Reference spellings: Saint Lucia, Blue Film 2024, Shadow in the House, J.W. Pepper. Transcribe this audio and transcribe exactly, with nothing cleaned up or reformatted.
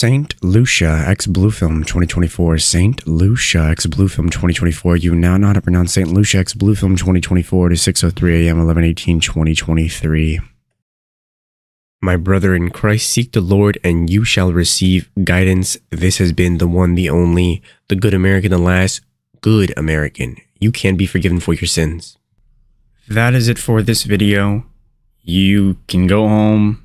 Saint Lucia x Blue Film twenty twenty-four. Saint Lucia x Blue Film twenty twenty-four. You now know how to pronounce Saint Lucia x Blue Film twenty twenty-four to six oh three a m eleven eighteen twenty twenty-three. My brethren, Christ, seek the Lord, and you shall receive guidance. This has been the one, the only, the good American, the last good American. You can be forgiven for your sins. That is it for this video. You can go home.